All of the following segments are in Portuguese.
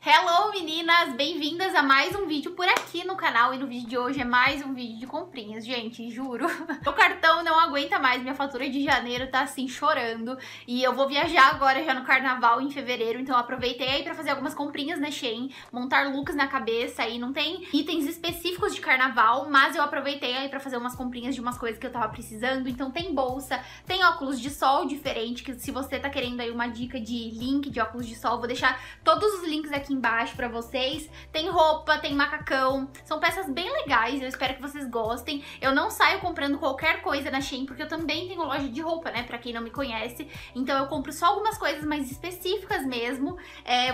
Hello meninas, bem-vindas a mais um vídeo por aqui no canal. E no vídeo de hoje é mais um vídeo de comprinhas, gente, juro. Meu cartão não aguenta mais, minha fatura de janeiro tá assim chorando. E eu vou viajar agora já no carnaval em fevereiro, então eu aproveitei aí pra fazer algumas comprinhas na Shein, montar looks na cabeça. E não tem itens específicos de carnaval, mas eu aproveitei aí pra fazer umas comprinhas de umas coisas que eu tava precisando. Então tem bolsa, tem óculos de sol diferente, que se você tá querendo aí uma dica de link de óculos de sol, vou deixar todos os links aqui embaixo pra vocês. Tem roupa, tem macacão, são peças bem legais, eu espero que vocês gostem. Eu não saio comprando qualquer coisa na Shein, porque eu também tenho loja de roupa, né, pra quem não me conhece. Então eu compro só algumas coisas mais específicas mesmo.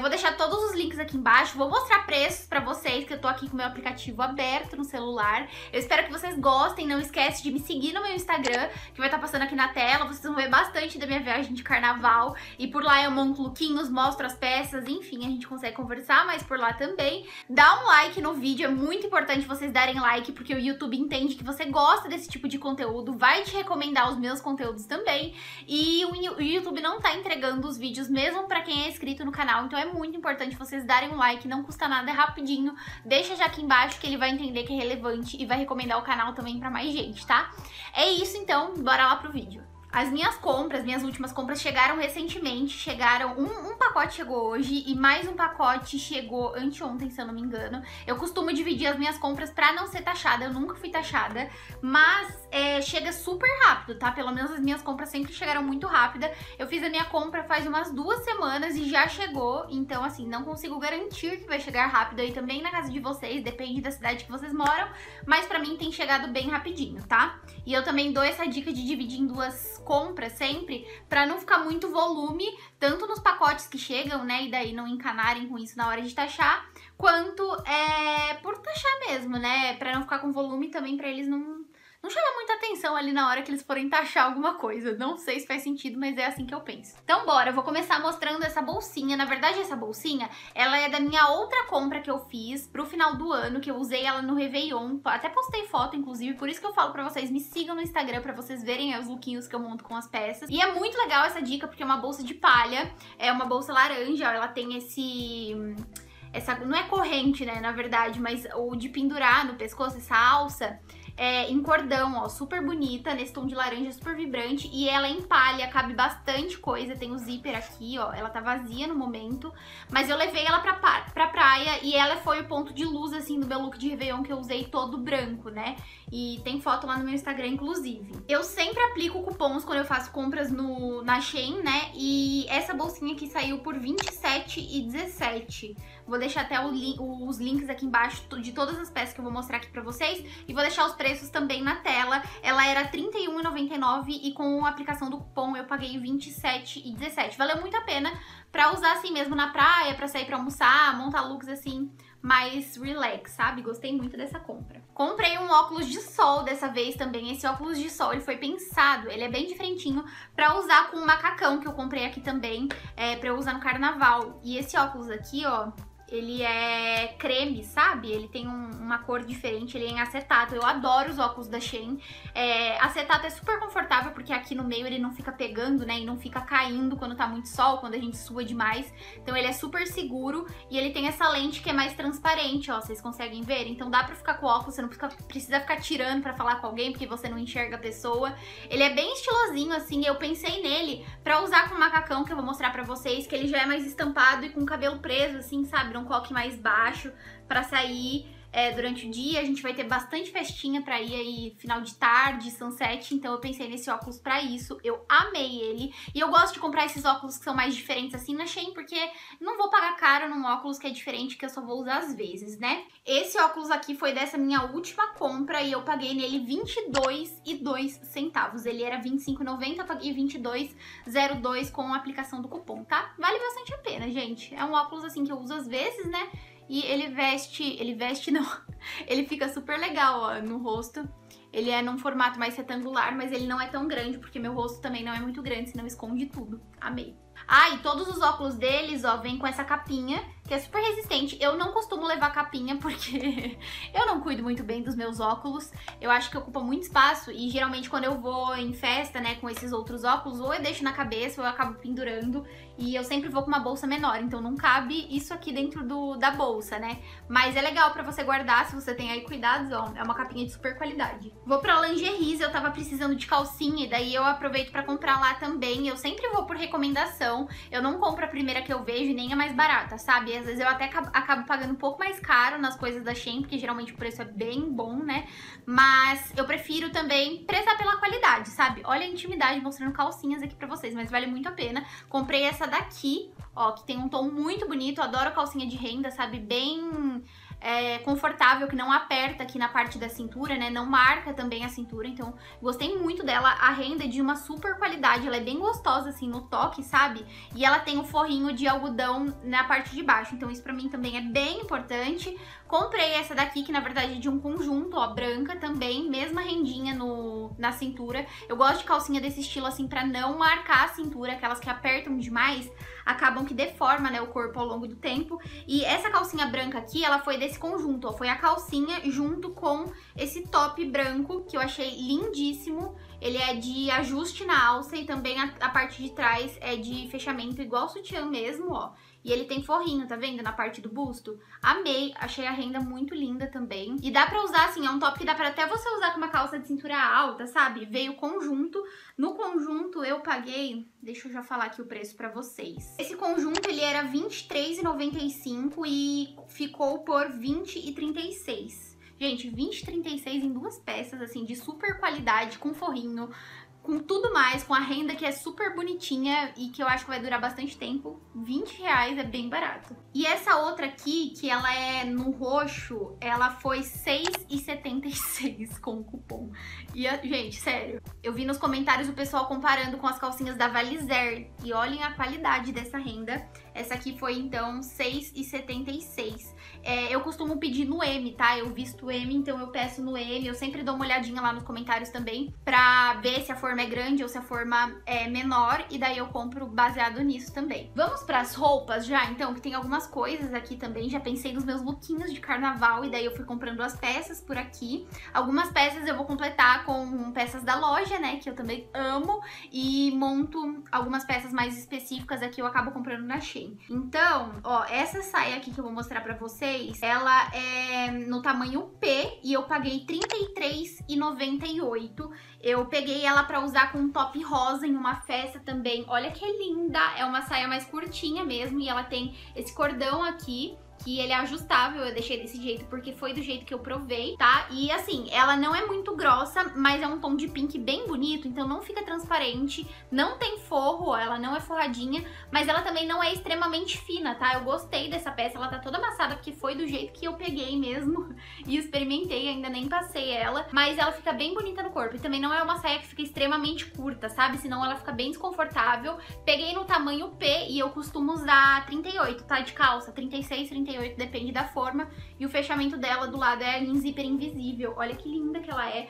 Vou deixar todos os links aqui embaixo, vou mostrar preços pra vocês, que eu tô aqui com o meu aplicativo aberto no celular. Eu espero que vocês gostem, não esquece de me seguir no meu Instagram, que vai estar passando aqui na tela, vocês vão ver bastante da minha viagem de carnaval. E por lá eu monto lookinhos, mostro as peças, enfim, a gente consegue conversar mais por lá também. Dá um like no vídeo, é muito importante vocês darem like, porque o YouTube entende que você gosta desse tipo de conteúdo, vai te recomendar os meus conteúdos também. E o YouTube não tá entregando os vídeos mesmo pra quem é inscrito no canal, então é muito importante vocês darem um like, não custa nada, é rapidinho. Deixa já aqui embaixo que ele vai entender que é relevante e vai recomendar o canal também pra mais gente, tá? É isso então, bora lá pro vídeo. As minhas compras, minhas últimas compras chegaram recentemente, chegaram, um pacote chegou hoje e mais um pacote chegou anteontem, se eu não me engano. Eu costumo dividir as minhas compras pra não ser taxada, eu nunca fui taxada, mas chega super rápido, tá? Pelo menos as minhas compras sempre chegaram muito rápida. Eu fiz a minha compra faz umas 2 semanas e já chegou, então assim, não consigo garantir que vai chegar rápido aí também na casa de vocês, depende da cidade que vocês moram, mas pra mim tem chegado bem rapidinho, tá? E eu também dou essa dica de dividir em duas compra sempre, pra não ficar muito volume, tanto nos pacotes que chegam, né, e daí não encanarem com isso na hora de taxar, quanto por taxar mesmo, né, pra não ficar com volume também, pra eles não chamar muita atenção ali na hora que eles forem taxar alguma coisa. Não sei se faz sentido, mas é assim que eu penso. Então bora, eu vou começar mostrando essa bolsinha. Na verdade essa bolsinha, ela é da minha outra compra que eu fiz pro final do ano, que eu usei ela no Réveillon, até postei foto inclusive, por isso que eu falo pra vocês, me sigam no Instagram pra vocês verem os lookinhos que eu monto com as peças. E é muito legal essa dica, porque é uma bolsa de palha, é uma bolsa laranja, ela tem essa não é corrente, né, na verdade, mas o de pendurar no pescoço, essa alça, em cordão, ó, super bonita, nesse tom de laranja, super vibrante. E ela é em palha, cabe bastante coisa, tem o zíper aqui, ó, ela tá vazia no momento, mas eu levei ela pra praia e ela foi o ponto de luz, assim, do meu look de Réveillon, que eu usei todo branco, né? E tem foto lá no meu Instagram, inclusive. Eu sempre aplico cupons quando eu faço compras na Shein, né? E essa bolsinha aqui saiu por R$27,17. Vou deixar até os links aqui embaixo de todas as peças que eu vou mostrar aqui pra vocês, e vou deixar os preços também na tela. Ela era R$31,99 e com a aplicação do cupom eu paguei R$27,17. Valeu muito a pena pra usar assim mesmo na praia, pra sair pra almoçar, montar looks assim mais relax, sabe? Gostei muito dessa compra. Comprei um óculos de sol dessa vez também. Esse óculos de sol, ele foi pensado, ele é bem diferentinho, pra usar com um macacão que eu comprei aqui também, pra eu usar no carnaval. E esse óculos aqui, ó, ele é creme, sabe? Ele tem uma cor diferente, ele é em acetato. Eu adoro os óculos da Shein. Acetato é super confortável, porque aqui no meio ele não fica pegando, né? E não fica caindo quando tá muito sol, quando a gente sua demais. Então ele é super seguro. E ele tem essa lente que é mais transparente, ó. Vocês conseguem ver? Então dá pra ficar com o óculos, você não precisa ficar tirando pra falar com alguém, porque você não enxerga a pessoa. Ele é bem estilosinho, assim. Eu pensei nele pra usar com o macacão, que eu vou mostrar pra vocês, que ele já é mais estampado e com o cabelo preso, assim, sabe? Um coque mais baixo pra sair durante o dia. A gente vai ter bastante festinha pra ir aí final de tarde, sunset, então eu pensei nesse óculos pra isso. Eu amei ele e eu gosto de comprar esses óculos que são mais diferentes assim na Shein, porque não vou pagar caro num óculos que é diferente, que eu só vou usar às vezes, né? Esse óculos aqui foi dessa minha última compra e eu paguei nele R$22,02. Ele era R$25,90, eu paguei R$22,02 com a aplicação do cupom, tá? Vale bastante a pena, gente. É um óculos assim que eu uso às vezes, né? E ele fica super legal, ó, no rosto. Ele é num formato mais retangular, mas ele não é tão grande, porque meu rosto também não é muito grande, senão esconde tudo. Amei! Ah, e todos os óculos deles, ó, vem com essa capinha, que é super resistente. Eu não costumo levar capinha porque eu não cuido muito bem dos meus óculos. Eu acho que ocupa muito espaço e geralmente quando eu vou em festa, né, com esses outros óculos, ou eu deixo na cabeça ou eu acabo pendurando. E eu sempre vou com uma bolsa menor, então não cabe isso aqui dentro da bolsa, né? Mas é legal pra você guardar, se você tem aí cuidados, ó, é uma capinha de super qualidade. Vou pra lingeries, eu tava precisando de calcinha e daí eu aproveito pra comprar lá também. Eu sempre vou por recomendação. Eu não compro a primeira que eu vejo e nem a mais barata, sabe? Às vezes eu até acabo pagando um pouco mais caro nas coisas da Shein, porque geralmente o preço é bem bom, né? Mas eu prefiro também prezar pela qualidade, sabe? Olha a intimidade mostrando calcinhas aqui pra vocês, mas vale muito a pena. Comprei essa daqui, ó, que tem um tom muito bonito. Eu adoro calcinha de renda, sabe? Bem... confortável, que não aperta aqui na parte da cintura, né, não marca também a cintura, então gostei muito dela. A renda é de uma super qualidade, ela é bem gostosa assim no toque, sabe, e ela tem um forrinho de algodão na parte de baixo, então isso pra mim também é bem importante. Comprei essa daqui, que na verdade é de um conjunto, ó, branca também, mesma rendinha na cintura. Eu gosto de calcinha desse estilo assim pra não marcar a cintura, aquelas que apertam demais acabam que deforma, né, o corpo ao longo do tempo. E essa calcinha branca aqui, ela foi desse conjunto, ó, foi a calcinha junto com esse top branco, que eu achei lindíssimo. Ele é de ajuste na alça e também a parte de trás é de fechamento igual sutiã mesmo, ó. E ele tem forrinho, tá vendo? Na parte do busto. Amei, achei a renda muito linda também. E dá pra usar, assim, é um top que dá pra até você usar com uma calça de cintura alta, sabe? Veio conjunto. No conjunto eu paguei... Deixa eu já falar aqui o preço pra vocês. Esse conjunto, ele era R$23,95 e ficou por R$20,36. Gente, R$20,36 em duas peças, assim, de super qualidade, com forrinho, com tudo mais, com a renda que é super bonitinha e que eu acho que vai durar bastante tempo. R$20 é bem barato. E essa outra aqui, que ela é no roxo, ela foi R$6,76 com o cupom. E, gente, sério, eu vi nos comentários o pessoal comparando com as calcinhas da Valizer e olhem a qualidade dessa renda. Essa aqui foi, então, R$6,76. Eu costumo pedir no M, tá? Eu visto M, então eu peço no M. Eu sempre dou uma olhadinha lá nos comentários também pra ver se a forma é grande ou se a forma é menor. E daí eu compro baseado nisso também. Vamos pras roupas já, então, que tem algumas coisas aqui também. Já pensei nos meus lookinhos de carnaval e daí eu fui comprando as peças por aqui. Algumas peças eu vou completar com peças da loja, né? Que eu também amo. E monto algumas peças mais específicas aqui, eu acabo comprando na Shein. Então, ó, essa saia aqui que eu vou mostrar pra vocês, ela é no tamanho P e eu paguei R$33,98. Eu peguei ela pra usar com um top rosa em uma festa também. Olha que linda! É uma saia mais curtinha mesmo e ela tem esse cordão aqui, que ele é ajustável. Eu deixei desse jeito porque foi do jeito que eu provei, tá? E assim, ela não é muito grossa, mas é um tom de pink bem bonito, então não fica transparente, não tem forro, ela não é forradinha, mas ela também não é extremamente fina, tá? Eu gostei dessa peça, ela tá toda amassada porque foi do jeito que eu peguei mesmo e experimentei, ainda nem passei ela, mas ela fica bem bonita no corpo e também não é uma saia que fica extremamente curta, sabe? Senão ela fica bem desconfortável. Peguei no tamanho P e eu costumo usar 38, tá? De calça, 36, 38. Depende da forma, e o fechamento dela do lado é em zíper invisível. Olha que linda que ela é.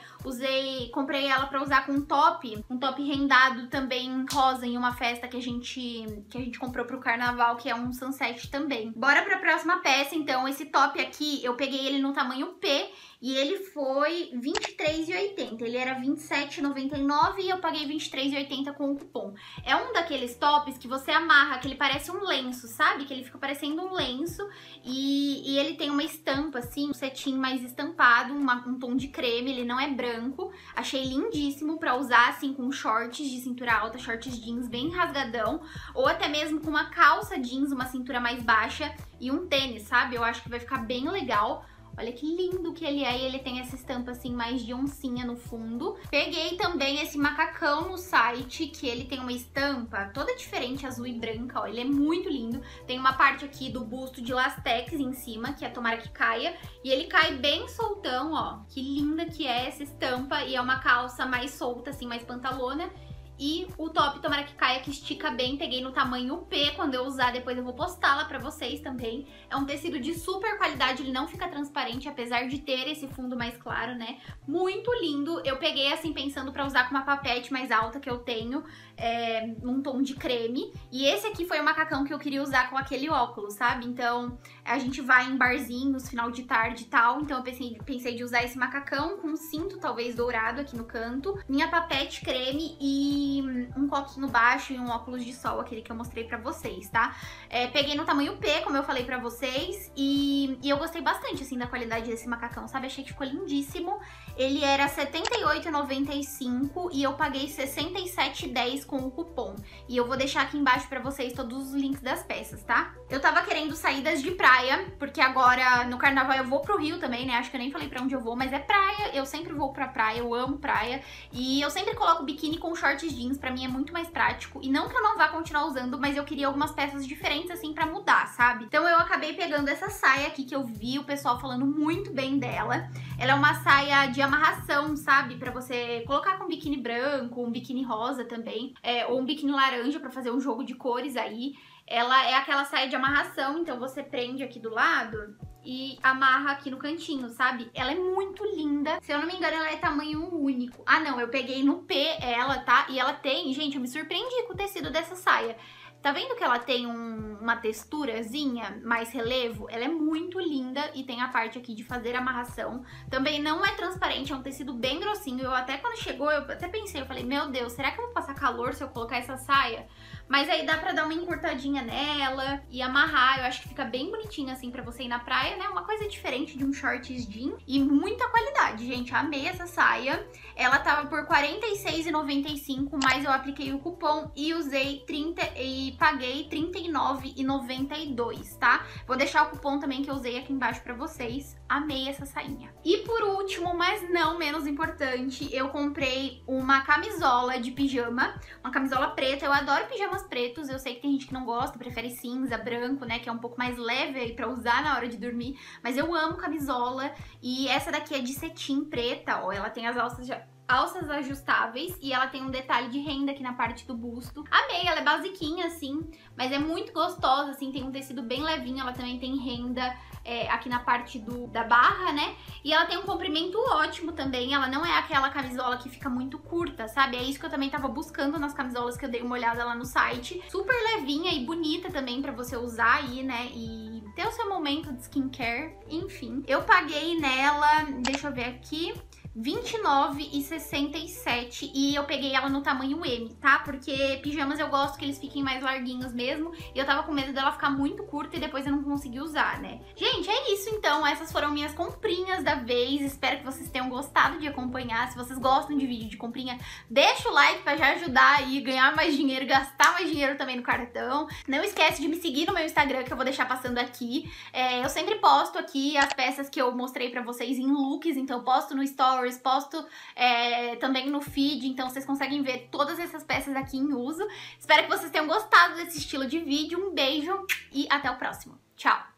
Comprei ela pra usar com um top rendado também rosa em uma festa que a gente comprou pro carnaval, que é um sunset também. Bora pra próxima peça, então. Esse top aqui, eu peguei ele no tamanho P e ele foi R$23,80. Ele era R$27,99 e eu paguei R$23,80 com o cupom. É um daqueles tops que você amarra, que ele parece um lenço, sabe? Que ele fica parecendo um lenço e ele tem uma estampa, assim, um cetim mais estampado, um tom de creme, ele não é branco. Achei lindíssimo pra usar, assim, com shorts de cintura alta, shorts jeans bem rasgadão, ou até mesmo com uma calça jeans, uma cintura mais baixa e um tênis, sabe? Eu acho que vai ficar bem legal. Olha que lindo que ele é, e ele tem essa estampa assim mais de oncinha no fundo. Peguei também esse macacão no site, que ele tem uma estampa toda diferente, azul e branca, ó. Ele é muito lindo. Tem uma parte aqui do busto de lastex em cima, que é tomara que caia. E ele cai bem soltão, ó. Que linda que é essa estampa. E é uma calça mais solta, assim, mais pantalona. E o top, tomara que caia, que estica bem. Peguei no tamanho P, quando eu usar depois eu vou postá-la pra vocês também. É um tecido de super qualidade, ele não fica transparente, apesar de ter esse fundo mais claro, né? Muito lindo. Eu peguei assim pensando pra usar com uma papete mais alta que eu tenho, um tom de creme. E esse aqui foi o macacão que eu queria usar com aquele óculos, sabe? Então a gente vai em barzinhos, final de tarde e tal. Então eu pensei de usar esse macacão com um cinto talvez dourado aqui no canto, minha papete creme e um coquinho baixo e um óculos de sol, aquele que eu mostrei pra vocês, tá? Peguei no tamanho P, como eu falei pra vocês, e eu gostei bastante, assim, da qualidade desse macacão, sabe? Achei que ficou lindíssimo. Ele era R$ 78,95 e eu paguei R$ 67,10 com o cupom. E eu vou deixar aqui embaixo pra vocês todos os links das peças, tá? Eu tava querendo saídas de praia, porque agora no carnaval eu vou pro Rio também, né? Acho que eu nem falei pra onde eu vou, mas é praia. Eu sempre vou pra praia, eu amo praia. E eu sempre coloco biquíni com shorts jeans, pra mim é muito mais prático. E não que eu não vá continuar usando, mas eu queria algumas peças diferentes, assim, pra mudar, sabe? Então eu acabei pegando essa saia aqui, que eu vi o pessoal falando muito bem dela. Ela é uma saia de amarração, sabe? Pra você colocar com um biquíni branco, um biquíni rosa também, ou um biquíni laranja, pra fazer um jogo de cores aí. Ela é aquela saia de amarração, então você prende aqui do lado e amarra aqui no cantinho, sabe? Ela é muito linda. Se eu não me engano, ela é tamanho único. Ah, não, eu peguei no P ela, tá? E ela tem... Gente, eu me surpreendi com o tecido dessa saia. Tá vendo que ela tem uma texturazinha, mais relevo? Ela é muito linda e tem a parte aqui de fazer amarração. Também não é transparente, é um tecido bem grossinho. Eu até, quando chegou, eu até pensei, eu falei, meu Deus, será que eu vou passar calor se eu colocar essa saia? Mas aí dá pra dar uma encurtadinha nela e amarrar. Eu acho que fica bem bonitinho, assim, pra você ir na praia, né? Uma coisa diferente de um shorts jean. E muita qualidade, gente. Amei essa saia. Ela tava por R$ 46,95, mas eu apliquei o cupom e usei 30 e paguei R$ 39,92, tá? Vou deixar o cupom também que eu usei aqui embaixo pra vocês. Amei essa sainha. E por último, mas não menos importante, eu comprei uma camisola de pijama, uma camisola preta. Eu adoro pijamas pretos, eu sei que tem gente que não gosta, prefere cinza, branco, né, que é um pouco mais leve aí pra usar na hora de dormir, mas eu amo camisola. E essa daqui é de cetim preta, ó, ela tem as alças ajustáveis e ela tem um detalhe de renda aqui na parte do busto. Amei, ela é basiquinha assim, mas é muito gostosa, assim, tem um tecido bem levinho, ela também tem renda aqui na parte da barra, né? E ela tem um comprimento ótimo também, ela não é aquela camisola que fica muito curta, sabe? É isso que eu também tava buscando nas camisolas que eu dei uma olhada lá no site. Super levinha e bonita também pra você usar aí, né? E ter o seu momento de skincare, enfim. Eu paguei nela, deixa eu ver aqui, R$ 29,67 e eu peguei ela no tamanho M, tá? Porque pijamas eu gosto que eles fiquem mais larguinhos mesmo e eu tava com medo dela ficar muito curta e depois eu não consegui usar, né? Gente, é isso então, essas foram minhas comprinhas da vez, espero que vocês tenham gostado de acompanhar. Se vocês gostam de vídeo de comprinha, deixa o like pra já ajudar aí, ganhar mais dinheiro, gastar mais dinheiro também no cartão. Não esquece de me seguir no meu Instagram que eu vou deixar passando aqui. Eu sempre posto aqui as peças que eu mostrei pra vocês em looks, então eu posto no Story, posto também no feed, então vocês conseguem ver todas essas peças aqui em uso. Espero que vocês tenham gostado desse estilo de vídeo, um beijo e até o próximo. Tchau!